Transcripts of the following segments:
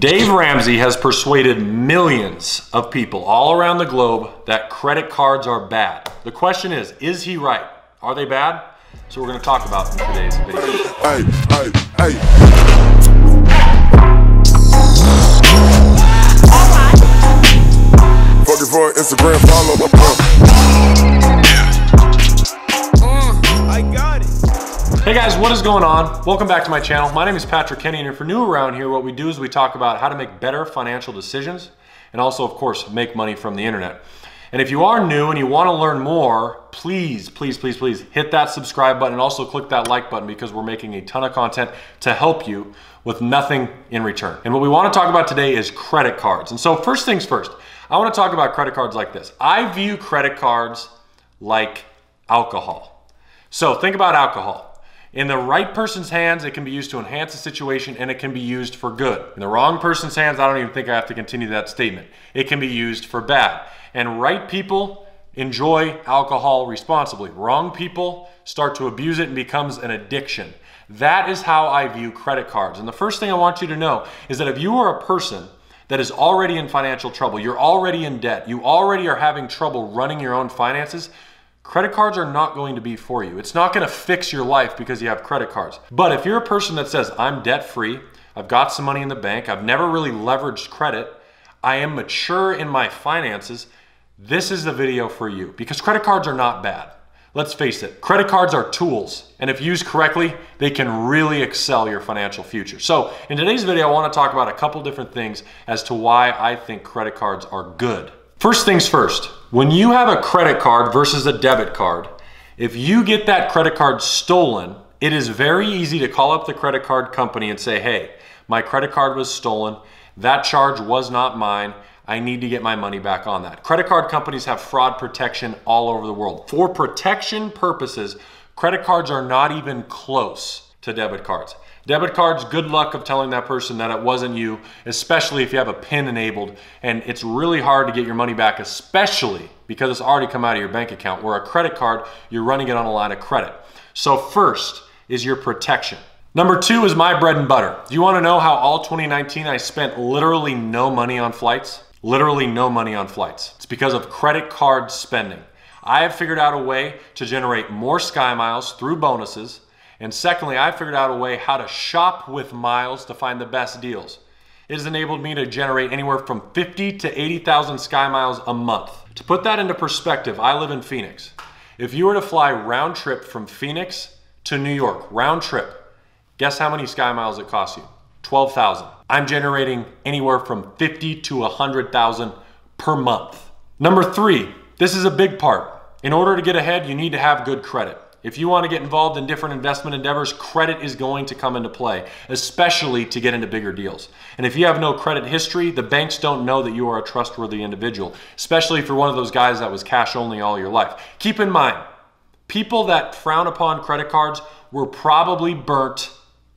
Dave Ramsey has persuaded millions of people all around the globe that credit cards are bad. The question is he right? Are they bad? So we're going to talk about in today's video. For Instagram follow I got it. Hey guys, what is going on? Welcome back to my channel. My name is Patrick Kenney, and if you're new around here, what we do is we talk about how to make better financial decisions and also, of course, make money from the internet. And if you are new and you want to learn more, please hit that subscribe button and also click that like button, because we're making a ton of content to help you with nothing in return. And what we want to talk about today is credit cards. And so first things first, I want to talk about credit cards like this. I view credit cards like alcohol. So think about alcohol. In the right person's hands, it can be used to enhance a situation, and it can be used for good. In the wrong person's hands, I don't even think I have to continue that statement. It can be used for bad. And right people enjoy alcohol responsibly. Wrong people start to abuse it and becomes an addiction. That is how I view credit cards. And the first thing I want you to know is that if you are a person that is already in financial trouble, you're already in debt, you already are having trouble running your own finances, credit cards are not going to be for you. It's not going to fix your life because you have credit cards. But if you're a person that says, I'm debt free, I've got some money in the bank, I've never really leveraged credit, I am mature in my finances, this is the video for you, because credit cards are not bad. Let's face it, credit cards are tools, and if used correctly, they can really excel your financial future. So in today's video, I want to talk about a couple different things as to why I think credit cards are good. First things first, when you have a credit card versus a debit card, if you get that credit card stolen, it is very easy to call up the credit card company and say, hey, my credit card was stolen, that charge was not mine, I need to get my money back on that. Credit card companies have fraud protection all over the world. For protection purposes, credit cards are not even close to debit cards. Debit cards, good luck of telling that person that it wasn't you, especially if you have a PIN enabled, and it's really hard to get your money back, especially because it's already come out of your bank account, where a credit card, you're running it on a line of credit. So first is your protection. Number two is my bread and butter. Do you want to know how all 2019 I spent literally no money on flights? Literally no money on flights. It's because of credit card spending. I have figured out a way to generate more SkyMiles through bonuses. And secondly, I figured out a way how to shop with miles to find the best deals. It has enabled me to generate anywhere from 50 to 80,000 SkyMiles a month. To put that into perspective, I live in Phoenix. If you were to fly round trip from Phoenix to New York, round trip, guess how many SkyMiles it costs you? 12,000. I'm generating anywhere from 50 to 100,000 per month. Number three, this is a big part. In order to get ahead, you need to have good credit. If you want to get involved in different investment endeavors, credit is going to come into play, especially to get into bigger deals. And if you have no credit history, the banks don't know that you are a trustworthy individual, especially if you're one of those guys that was cash only all your life. Keep in mind, people that frown upon credit cards were probably burnt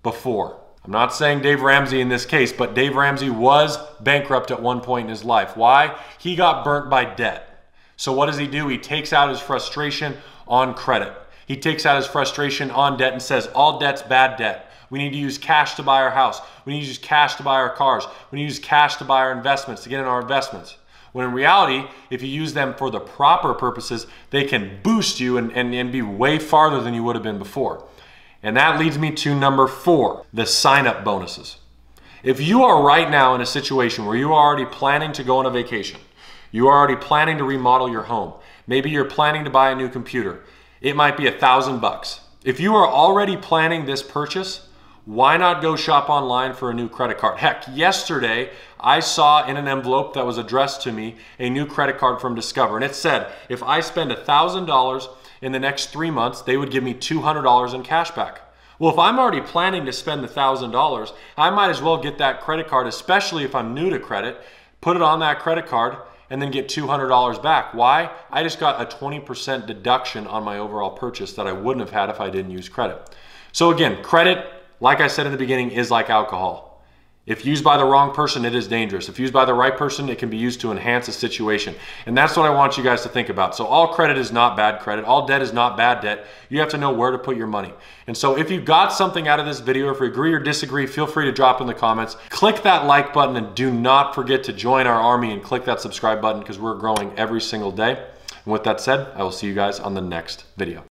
before. I'm not saying Dave Ramsey in this case, but Dave Ramsey was bankrupt at one point in his life. Why? He got burnt by debt. So what does he do? He takes out his frustration on credit. He takes out his frustration on debt and says, all debt's bad debt. We need to use cash to buy our house. We need to use cash to buy our cars. We need to use cash to buy our investments, to get in our investments. When in reality, if you use them for the proper purposes, they can boost you and be way farther than you would have been before. And that leads me to number four, the sign-up bonuses. If you are right now in a situation where you are already planning to go on a vacation, you are already planning to remodel your home, maybe you're planning to buy a new computer, it might be $1,000. If you are already planning this purchase, why not go shop online for a new credit card? Heck, yesterday I saw in an envelope that was addressed to me a new credit card from Discover, and it said, if I spend $1,000 in the next 3 months, they would give me $200 in cash back. Well, if I'm already planning to spend the $1,000, I might as well get that credit card, especially if I'm new to credit, put it on that credit card, and then get $200 back. Why? I just got a 20% deduction on my overall purchase that I wouldn't have had if I didn't use credit. So again, credit, like I said in the beginning, is like alcohol. If used by the wrong person, it is dangerous. If used by the right person, it can be used to enhance a situation. And that's what I want you guys to think about. So all credit is not bad credit. All debt is not bad debt. You have to know where to put your money. And so if you got something out of this video, if you agree or disagree, feel free to drop in the comments. Click that like button and do not forget to join our army and click that subscribe button because we're growing every single day. And with that said, I will see you guys on the next video.